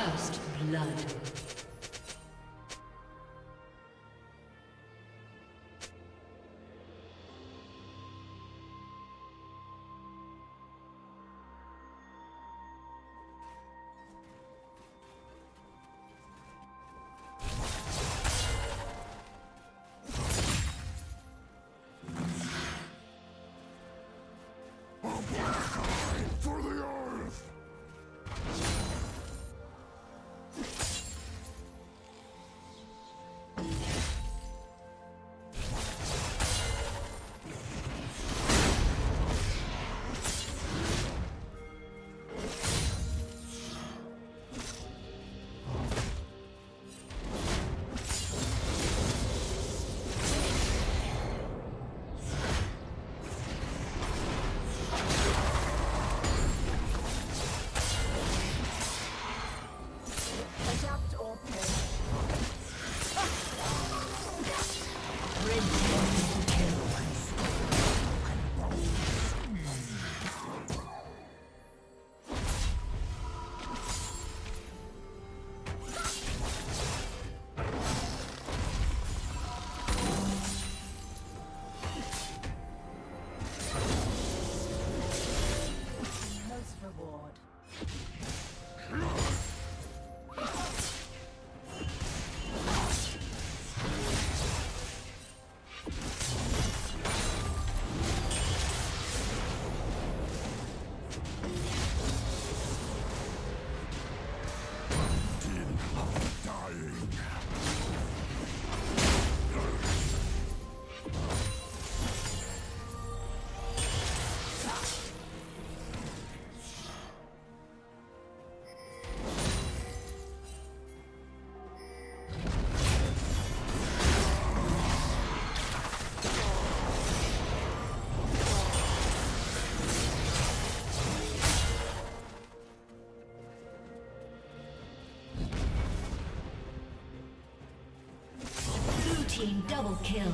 First blood. Double kill.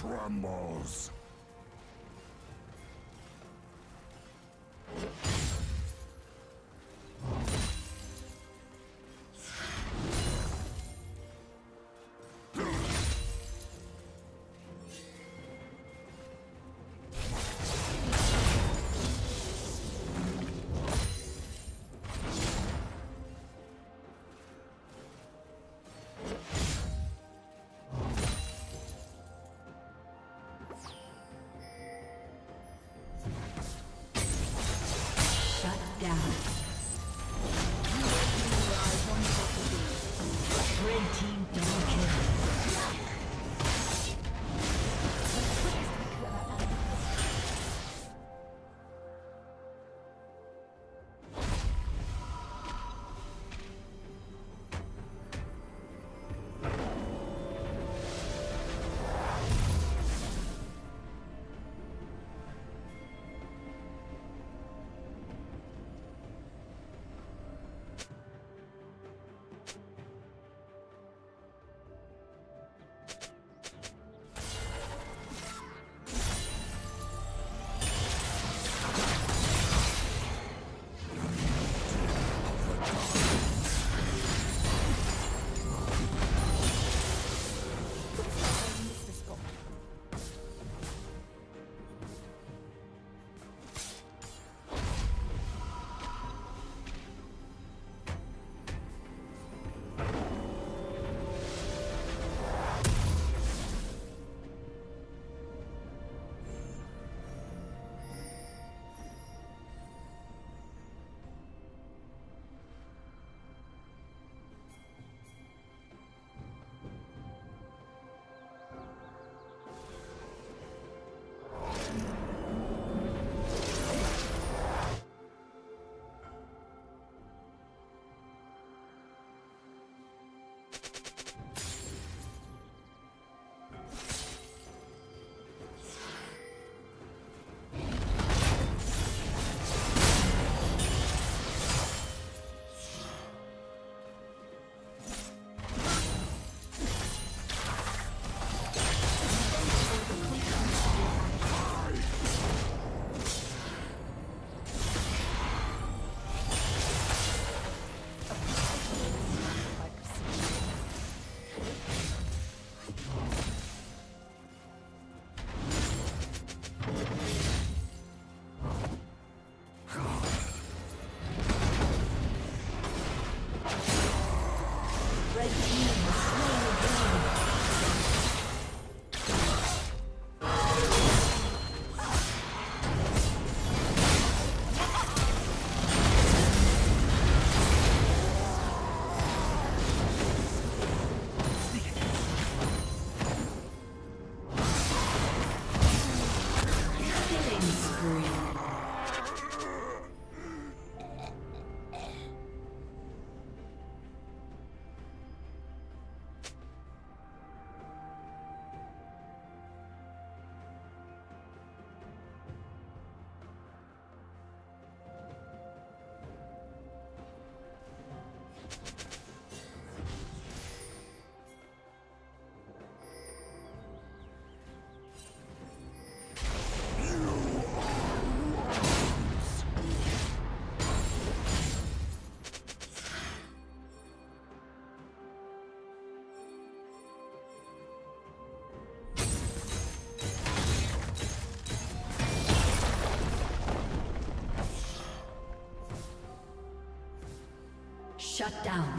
Trembles. Shut down.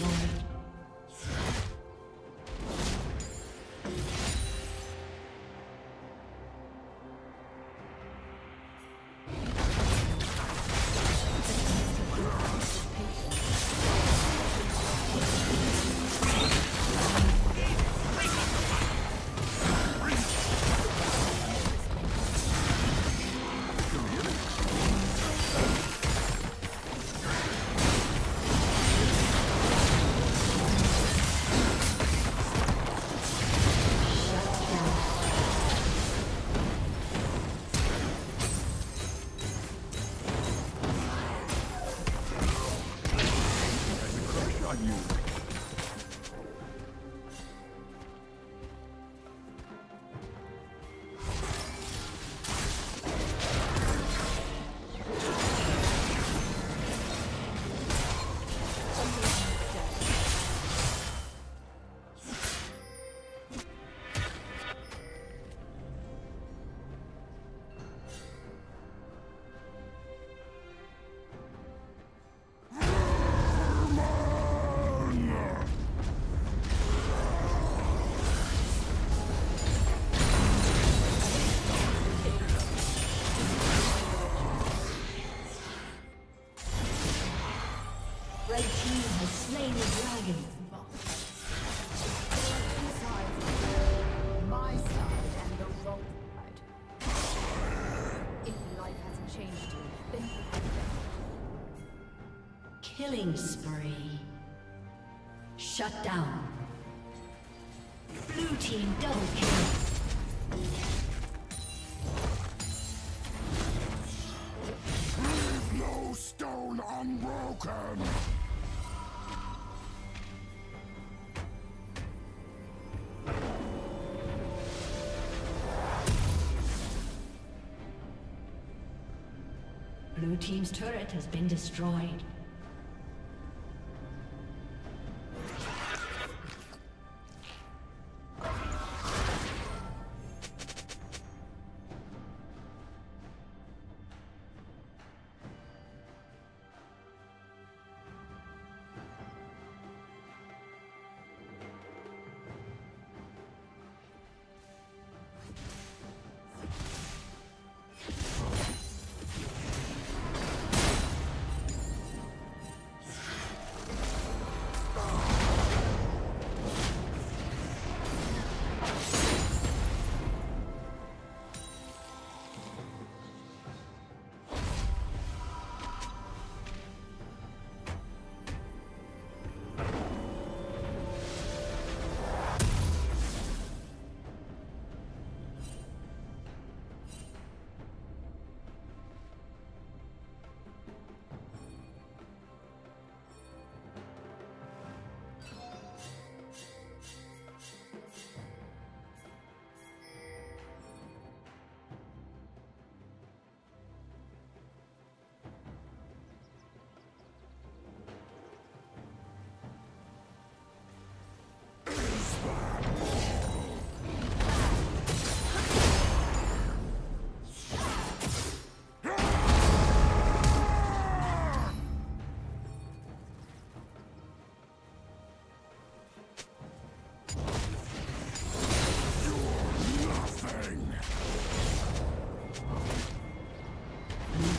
Killing spree. Shut down. Blue team double kill. Blue team's turret has been destroyed.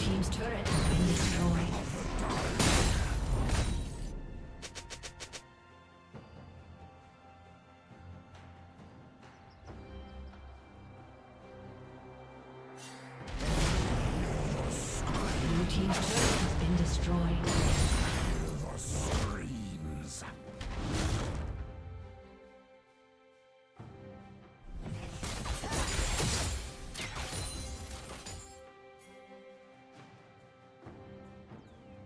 Team's turret has been destroyed. The screams.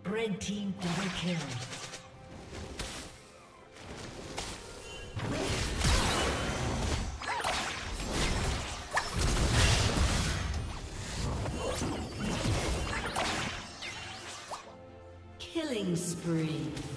Red team double kill. Killing spree.